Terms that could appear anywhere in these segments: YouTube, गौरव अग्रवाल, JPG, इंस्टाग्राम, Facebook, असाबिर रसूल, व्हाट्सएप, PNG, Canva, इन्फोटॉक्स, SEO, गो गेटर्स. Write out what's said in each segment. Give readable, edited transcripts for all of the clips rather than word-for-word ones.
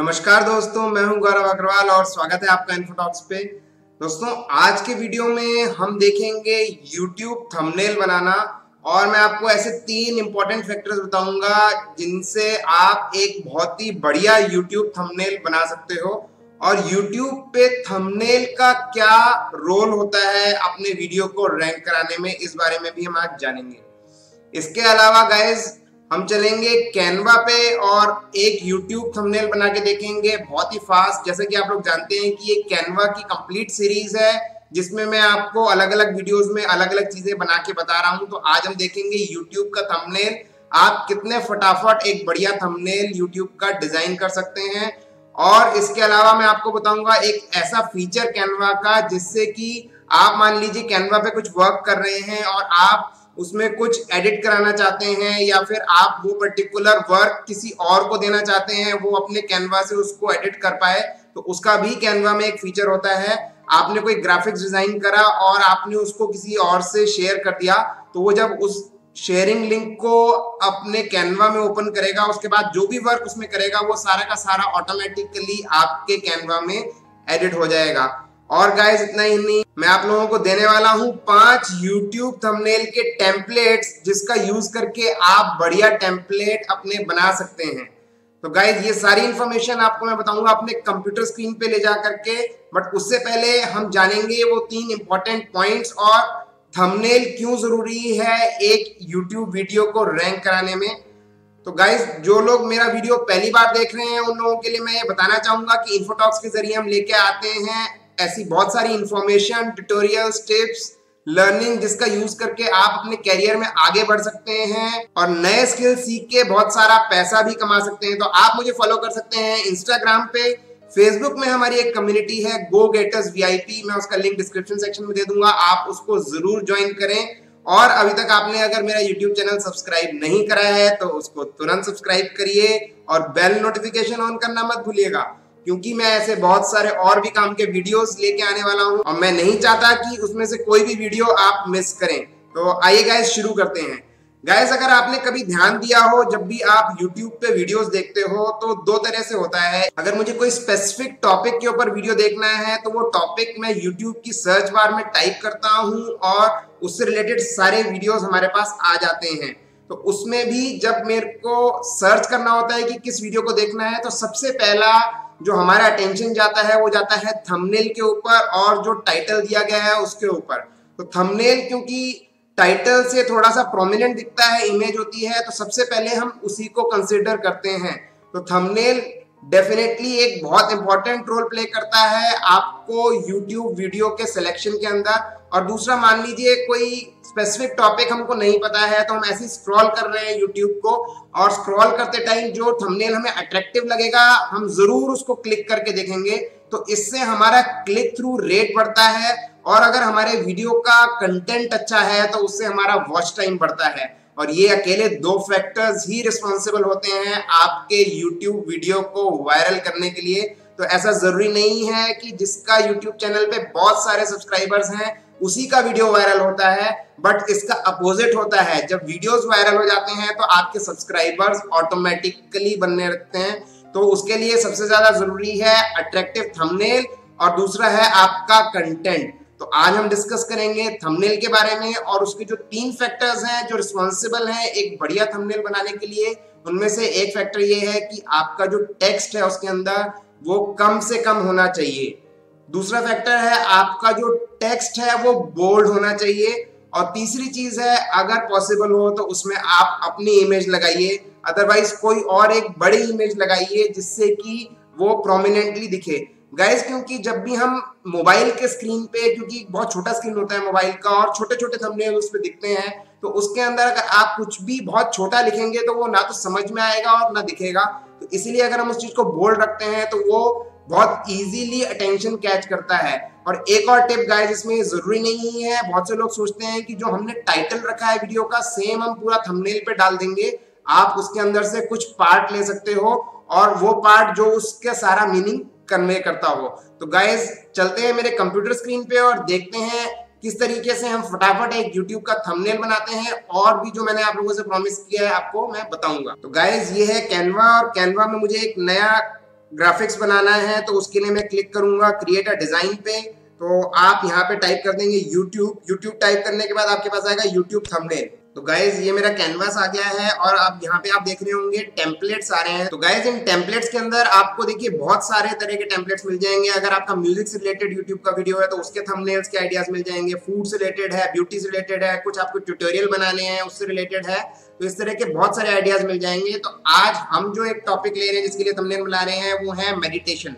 नमस्कार दोस्तों, मैं हूं गौरव अग्रवाल और स्वागत है आपका इन्फोटॉक्स पे। दोस्तों, आज के वीडियो में हम देखेंगे YouTube थंबनेल बनाना और मैं आपको ऐसे 3 इंपॉर्टेंट फैक्टर्स बताऊंगा जिनसे आप एक बहुत ही बढ़िया YouTube थंबनेल बना सकते हो और YouTube पे थंबनेल का क्या रोल होता है अपने वीडियो को रैंक कराने में, इस बारे में भी हम आज जानेंगे। इसके अलावा गाइज हम चलेंगे कैनवा पे और एक YouTube थंबनेल बना के देखेंगे बहुत ही फास्ट। जैसे कि आप लोग जानते हैं कि ये कैनवा की कंप्लीट सीरीज है जिसमें मैं आपको अलग अलग वीडियोस में अलग अलग चीजें बना के बता रहा हूं। तो आज हम देखेंगे YouTube का थंबनेल, आप कितने फटाफट एक बढ़िया थंबनेल YouTube का डिजाइन कर सकते हैं। और इसके अलावा मैं आपको बताऊंगा एक ऐसा फीचर कैनवा का जिससे कि आप मान लीजिए कैनवा पे कुछ वर्क कर रहे हैं और आप उसमें कुछ एडिट कराना चाहते हैं या फिर आप वो पर्टिकुलर वर्क किसी और को देना चाहते हैं, वो अपने कैनवा से उसको एडिट कर पाए, तो उसका भी कैनवा में एक फीचर होता है। आपने कोई ग्राफिक्स डिजाइन करा और आपने उसको किसी और से शेयर कर दिया, तो वो जब उस शेयरिंग लिंक को अपने कैनवा में ओपन करेगा, उसके बाद जो भी वर्क उसमें करेगा वो सारा का सारा ऑटोमेटिकली आपके कैनवा में एडिट हो जाएगा। और गाइज इतना ही नहीं, मैं आप लोगों को देने वाला हूँ 5 YouTube थंबनेल के टेम्पलेट्स जिसका यूज करके आप बढ़िया टेम्पलेट अपने बना सकते हैं। तो गाइज ये सारी इंफॉर्मेशन आपको मैं बताऊंगा अपने कंप्यूटर स्क्रीन पे ले जा करके, बट उससे पहले हम जानेंगे वो 3 इंपॉर्टेंट पॉइंट्स और थंबनेल क्यों जरूरी है एक YouTube वीडियो को रैंक कराने में। तो गाइज जो लोग मेरा वीडियो पहली बार देख रहे हैं उन लोगों के लिए मैं ये बताना चाहूंगा कि इन्फोटॉक्स के जरिए हम लेके आते हैं ऐसी बहुत सारी इंफॉर्मेशन, ट्यूटोरियल्स, टिप्स, लर्निंग जिसका यूज करके आप अपने करियर में आगे बढ़ सकते हैं और नए स्किल सीख के बहुत सारा पैसा भी कमा सकते हैं। तो आप मुझे फॉलो कर सकते हैं इंस्टाग्राम पे, फेसबुक में हमारी एक कम्युनिटी है गो गेटर्स VIP, मैं उसका लिंक डिस्क्रिप्शन सेक्शन में दे दूंगा, आप उसको जरूर ज्वाइन करें। और अभी तक आपने अगर मेरा YouTube चैनल सब्सक्राइब नहीं करा है तो उसको तुरंत सब्सक्राइब करिए और बेल नोटिफिकेशन ऑन करना मत भूलिएगा, क्योंकि मैं ऐसे बहुत सारे और भी काम के वीडियोस लेके आने वाला हूं और मैं नहीं चाहता कि उसमें से कोई भी वीडियो आप मिस करें। तो आइए गाइज शुरू करते हैं। गाइज अगर आपने कभी ध्यान दिया हो, जब भी आप YouTube पे वीडियोस देखते हो तो 2 तरह से होता है। अगर मुझे कोई स्पेसिफिक टॉपिक के ऊपर वीडियो देखना है तो वो टॉपिक मैं YouTube की सर्च बार में टाइप करता हूँ और उससे रिलेटेड सारे वीडियोज हमारे पास आ जाते हैं। तो उसमें भी जब मेरे को सर्च करना होता है कि किस वीडियो को देखना है तो सबसे पहला जो हमारा अटेंशन जाता है वो जाता है थंबनेल के ऊपर और जो टाइटल दिया गया है उसके ऊपर। तो थंबनेल क्योंकि टाइटल से थोड़ा सा प्रोमिनेंट दिखता है, इमेज होती है, तो सबसे पहले हम उसी को कंसिडर करते हैं। तो थंबनेल डेफिनेटली एक बहुत इंपॉर्टेंट रोल प्ले करता है आपको YouTube वीडियो के सिलेक्शन के अंदर। और दूसरा, मान लीजिए कोई स्पेसिफिक टॉपिक हमको नहीं पता है तो हम ऐसे स्क्रॉल कर रहे हैं YouTube को और स्क्रॉल करते टाइम जो थंबनेल हमें अट्रैक्टिव लगेगा हम जरूर उसको क्लिक करके देखेंगे, तो इससे हमारा क्लिक थ्रू रेट बढ़ता है। और अगर हमारे वीडियो का कंटेंट अच्छा है तो उससे हमारा वॉच टाइम बढ़ता है। और ये अकेले 2 फैक्टर्स ही रिस्पॉन्सिबल होते हैं आपके YouTube वीडियो को वायरल करने के लिए। तो ऐसा जरूरी नहीं है कि जिसका YouTube चैनल पे बहुत सारे सब्सक्राइबर्स हैं उसी का वीडियो वायरल होता है, बट इसका अपोजिट होता है, जब वीडियोस वायरल हो जाते हैं तो आपके सब्सक्राइबर्स ऑटोमेटिकली बनने लगते हैं। तो उसके लिए सबसे ज्यादा जरूरी है अट्रैक्टिव थंबनेल और दूसरा है आपका कंटेंट। तो आज हम डिस्कस करेंगे थंबनेल के बारे में और उसके जो 3 फैक्टर्स हैं जो रिस्पॉन्सिबल हैं एक बढ़िया थंबनेल बनाने के लिए, उनमें से एक फैक्टर ये है कि आपका जो टेक्स्ट है उसके अंदर वो कम से कम होना चाहिए। दूसरा फैक्टर है आपका जो टेक्स्ट है वो बोल्ड होना चाहिए। और तीसरी चीज है, अगर पॉसिबल हो तो उसमें आप अपनी इमेज लगाइए, अदरवाइज कोई और एक बड़ी इमेज लगाइए जिससे कि वो प्रोमिनेंटली दिखे। गाइस क्योंकि जब भी हम मोबाइल के स्क्रीन पे, क्योंकि बहुत छोटा स्क्रीन होता है मोबाइल का और छोटे छोटे थंबनेल उस पर दिखते हैं, तो उसके अंदर अगर आप कुछ भी बहुत छोटा लिखेंगे तो वो ना तो समझ में आएगा और ना दिखेगा। तो इसलिए अगर हम उस चीज को बोल्ड रखते हैं तो वो बहुत इजीली अटेंशन कैच करता है। और एक और टिप गाइस, इसमें जरूरी नहीं है, बहुत से लोग सोचते हैं कि जो हमने टाइटल रखा है वीडियो का सेम हम पूरा थंबनेल पे डाल देंगे। आप उसके अंदर से कुछ पार्ट ले सकते हो और वो पार्ट जो उसके सारा मीनिंग कन्वे करता हो। तो गाइस चलते हैं मेरे कंप्यूटर स्क्रीन पे और देखते हैं किस तरीके से हम फटाफट एक YouTube का थंबनेल बनाते हैं और भी जो मैंने आप लोगों से प्रॉमिस किया है आपको मैं बताऊंगा। तो गाइस ये है कैनवा और कैनवा में मुझे एक नया ग्राफिक्स बनाना है तो उसके लिए मैं क्लिक करूंगा क्रिएट अ डिजाइन पे। तो आप यहाँ पे टाइप कर देंगे YouTube टाइप करने के बाद आपके पास आएगा YouTube थंबनेल। तो गाइज ये मेरा कैनवास आ गया है और अब यहाँ पे आप देख रहे होंगे टेम्पलेट्स आ रहे हैं। तो गाइज इन टेम्पलेट्स के अंदर आपको देखिए बहुत सारे तरह के टेम्पलेट्स मिल जाएंगे। अगर आपका म्यूजिक से रिलेटेड यूट्यूब का वीडियो है तो उसके थंबनेल्स के आइडियाज मिल जाएंगे, फूड से रिलेटेड है, ब्यूटी से रिलेटेड है, कुछ आपको ट्यूटोरियल बनाने हैं उससे रिलेटेड है, तो इस तरह के बहुत सारे आइडियाज मिल जाएंगे। तो आज हम जो एक टॉपिक ले रहे हैं जिसके लिए थंबनेल बना रहे हैं वो है मेडिटेशन।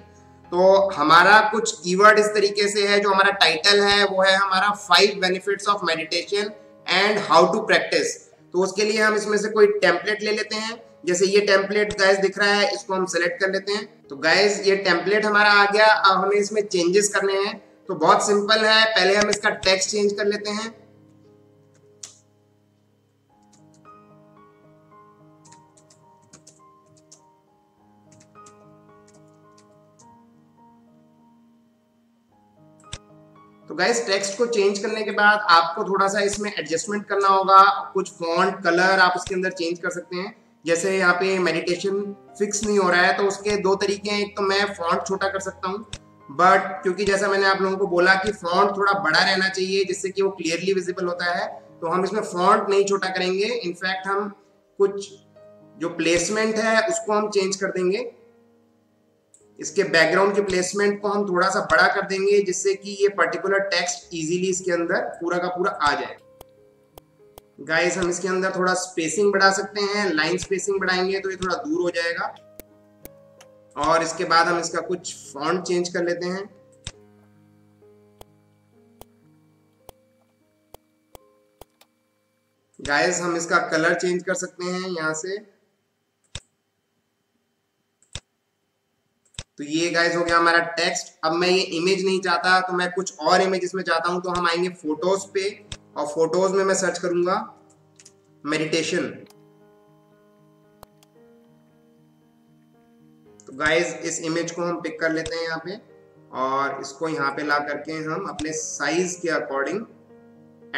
तो हमारा कुछ कीवर्ड इस तरीके से है, जो हमारा टाइटल है वो है हमारा 5 benefits of meditation and how to practise. तो उसके लिए हम इसमें से कोई टेम्पलेट ले लेते हैं। जैसे ये टेम्पलेट गाइस दिख रहा है, इसको हम सेलेक्ट कर लेते हैं। तो गाइस ये टेम्पलेट हमारा आ गया। अब हमें इसमें चेंजेस करने हैं तो बहुत सिंपल है, पहले हम इसका टेक्स्ट चेंज कर लेते हैं। तो गाइस टेक्स्ट को चेंज करने के बाद आपको थोड़ा सा इसमें एडजस्टमेंट करना होगा, कुछ फॉन्ट कलर आप इसके अंदर चेंज कर सकते हैं। जैसे यहाँ पे मेडिटेशन फिक्स नहीं हो रहा है तो उसके दो तरीके हैं, एक तो मैं फॉन्ट छोटा कर सकता हूँ, बट क्योंकि जैसा मैंने आप लोगों को बोला कि फॉन्ट थोड़ा बड़ा रहना चाहिए जिससे कि वो क्लियरली विजिबल होता है, तो हम इसमें फॉन्ट नहीं छोटा करेंगे। इनफैक्ट हम कुछ जो प्लेसमेंट है उसको हम चेंज कर देंगे, इसके बैकग्राउंड के प्लेसमेंट को हम थोड़ा सा बड़ा कर देंगे जिससे कि ये पर्टिकुलर टेक्स्ट इजीली इसके अंदर पूरा का पूरा आ जाए। गाइस हम इसके अंदर थोड़ा स्पेसिंग बढ़ा सकते हैं, लाइन स्पेसिंग बढ़ाएंगे तो ये थोड़ा दूर हो जाएगा। और इसके बाद हम इसका कुछ फॉन्ट चेंज कर लेते हैं। गाइस हम इसका कलर चेंज कर सकते हैं यहाँ से। तो ये गाइस हो गया हमारा टेक्स्ट। अब मैं ये इमेज नहीं चाहता तो मैं कुछ और इमेज इसमें चाहता हूँ, तो हम आएंगे फोटोज पे और फोटोज में मैं सर्च करूंगा मेडिटेशन। तो गाइस इस इमेज को हम पिक कर लेते हैं यहाँ पे और इसको यहाँ पे ला करके हम अपने साइज के अकॉर्डिंग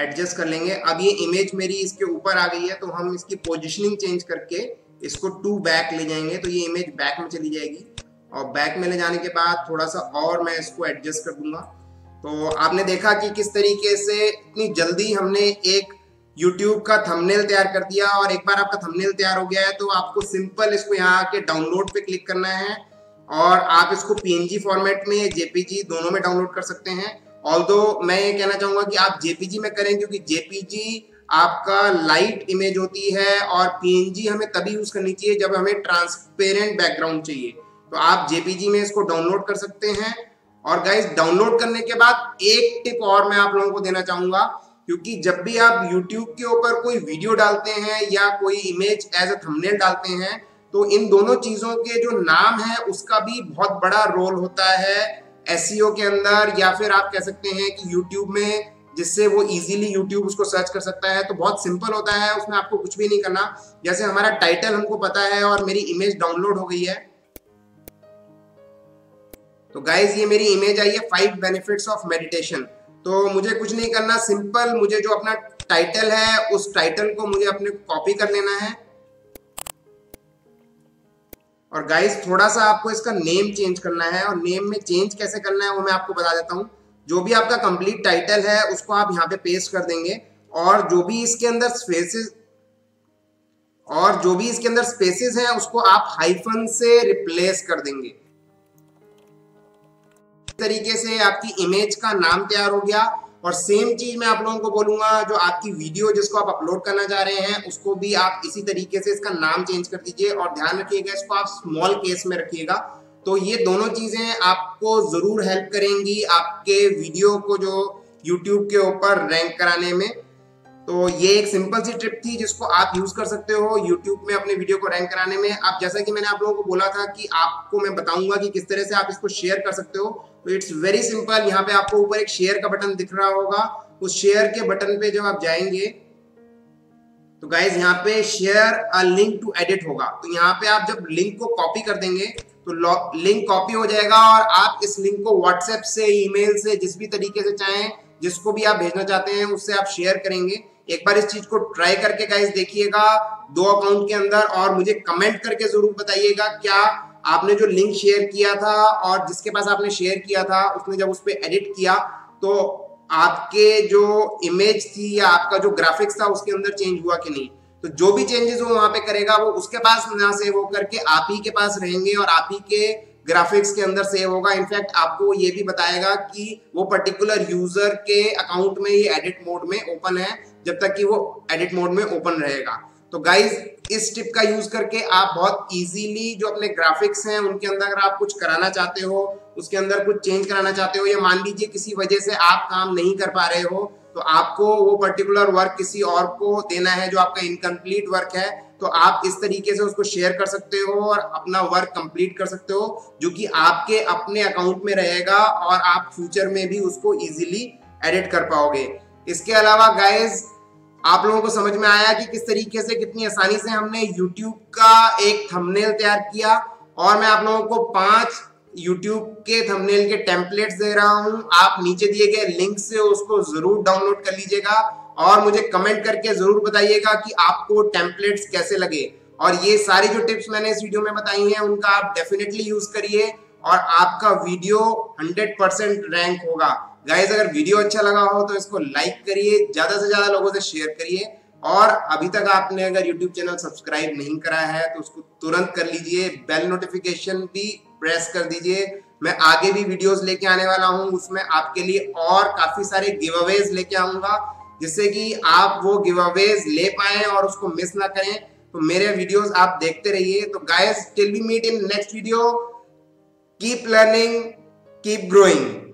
एडजस्ट कर लेंगे। अब ये इमेज मेरी इसके ऊपर आ गई है तो हम इसकी पोजिशनिंग चेंज करके इसको टू बैक ले जाएंगे, तो ये इमेज बैक में चली जाएगी। और बैक में ले जाने के बाद थोड़ा सा और मैं इसको एडजस्ट कर दूंगा। तो आपने देखा कि किस तरीके से इतनी जल्दी हमने एक YouTube का थंबनेल तैयार कर दिया। और एक बार आपका थंबनेल तैयार हो गया है तो आपको सिंपल इसको यहाँ आके डाउनलोड पे क्लिक करना है और आप इसको PNG फॉर्मेट में या JPG दोनों में डाउनलोड कर सकते हैं। ऑल्दो मैं ये कहना चाहूँगा कि आप JPG में करें क्योंकि JPG आपका लाइट इमेज होती है और PNG हमें तभी यूज़ करनी चाहिए जब हमें ट्रांसपेरेंट बैकग्राउंड चाहिए। तो आप JPG में इसको डाउनलोड कर सकते हैं। और गाइज डाउनलोड करने के बाद एक टिप और मैं आप लोगों को देना चाहूँगा, क्योंकि जब भी आप YouTube के ऊपर कोई वीडियो डालते हैं या कोई इमेज एज ए थंबनेल डालते हैं तो इन दोनों चीज़ों के जो नाम है उसका भी बहुत बड़ा रोल होता है SEO के अंदर, या फिर आप कह सकते हैं कि YouTube में, जिससे वो इजीली YouTube उसको सर्च कर सकता है। तो बहुत सिंपल होता है, उसमें आपको कुछ भी नहीं करना। जैसे हमारा टाइटल हमको पता है और मेरी इमेज डाउनलोड हो गई है। तो गाइज ये मेरी इमेज आई है 5 बेनिफिट्स ऑफ मेडिटेशन। तो मुझे कुछ नहीं करना, सिंपल मुझे जो अपना टाइटल है उस टाइटल को मुझे अपने कॉपी कर लेना है। और गाइज थोड़ा सा आपको इसका नेम चेंज करना है, और नेम में चेंज कैसे करना है वो मैं आपको बता देता हूँ। जो भी आपका कंप्लीट टाइटल है उसको आप यहाँ पे पेस्ट कर देंगे और जो भी इसके अंदर स्पेसेस हैं उसको आप हाइफन से रिप्लेस कर देंगे। तरीके से आपकी इमेज का नाम तैयार हो गया। और सेम चीज मैं आप लोगों को बोलूंगा, जो आपकी वीडियो जिसको आप अपलोड करना चाह रहे हैं उसको भी आप इसी तरीके से इसका नाम चेंज कर दीजिए। और ध्यान रखिएगा इसको आप स्मॉल केस में रखिएगा। तो ये दोनों चीजें आपको जरूर हेल्प करेंगी आपके वीडियो को जो YouTube के ऊपर रैंक कराने में। तो ये एक सिंपल सी ट्रिप थी जिसको आप यूज कर सकते हो YouTube में अपने वीडियो को रैंक कराने में। अब जैसा कि मैंने आप लोगों को बोला था कि आपको मैं बताऊंगा कि किस तरह से आप इसको शेयर कर सकते हो, तो इट्स वेरी सिंपल। यहाँ पे आपको ऊपर एक शेयर का बटन दिख रहा होगा, उस शेयर के बटन पे जब आप जाएंगे तो गाइज यहाँ पे share a link to edit होगा। तो यहाँ पे आप जब लिंक को कॉपी कर देंगे तो लिंक कॉपी हो जाएगा और आप इस लिंक को व्हाट्सएप से, ईमेल से, जिस भी तरीके से चाहें, जिसको भी आप भेजना चाहते हैं उससे आप शेयर करेंगे। एक बार इस चीज को ट्राई करके गाइस देखिएगा 2 अकाउंट के अंदर और मुझे कमेंट करके जरूर बताइएगा क्या आपने जो लिंक शेयर किया था और जिसके पास आपने शेयर किया था उसने जब उस पर एडिट किया तो आपके जो इमेज थी या आपका जो ग्राफिक्स था उसके अंदर चेंज हुआ कि नहीं। तो जो भी चेंजेस वो वहाँ पे करेगा वो उसके पास ना सेव होकर के आप ही के पास रहेंगे और आप ही के ग्राफिक्स के अंदर सेव होगा। इनफैक्ट आपको ये भी बताएगा कि वो पर्टिकुलर यूजर के अकाउंट में ये एडिट मोड में ओपन है जब तक कि वो एडिट मोड में ओपन रहेगा। तो गाइज इस टिप का यूज करके आप बहुत इजीली जो अपने ग्राफिक्स हैं उनके अंदर अगर आप कुछ कराना चाहते हो, उसके अंदर कुछ चेंज कराना चाहते हो या मान लीजिए किसी वजह से आप काम नहीं कर पा रहे हो तो आपको वो पर्टिकुलर वर्क किसी और को देना है जो आपका इनकम्प्लीट वर्क है, तो आप इस तरीके से उसको शेयर कर सकते हो और अपना वर्क कंप्लीट कर सकते हो जो कि आपके अपने अकाउंट में रहेगा और आप फ्यूचर में भी उसको इजीली एडिट कर पाओगे। इसके अलावा गाइज आप लोगों को समझ में आया कि किस तरीके से कितनी आसानी से हमने YouTube का एक थंबनेल तैयार किया और मैं आप लोगों को 5 YouTube के थंबनेल के टेम्पलेट्स दे रहा हूं। आप नीचे दिए गए लिंक से उसको जरूर डाउनलोड कर लीजिएगा और मुझे कमेंट करके जरूर बताइएगा कि आपको टेम्पलेट्स कैसे लगे। और ये सारी जो टिप्स मैंने इस वीडियो में बताई हैं उनका आप डेफिनेटली यूज करिए और आपका वीडियो 100% रैंक होगा। गाइज अगर वीडियो अच्छा लगा हो तो इसको लाइक करिए, ज्यादा से ज्यादा लोगों से शेयर करिए और अभी तक आपने अगर YouTube चैनल सब्सक्राइब नहीं करा है तो उसको तुरंत कर लीजिए, बेल नोटिफिकेशन भी प्रेस कर दीजिए। मैं आगे भी वीडियोस लेके आने वाला हूँ, उसमें आपके लिए और काफी सारे गिव अवेज लेके आऊंगा जिससे कि आप वो गिव अवेज ले पाएं और उसको मिस ना करें। तो मेरे वीडियोस आप देखते रहिए। तो guys till we meet in next video, keep learning, keep growing.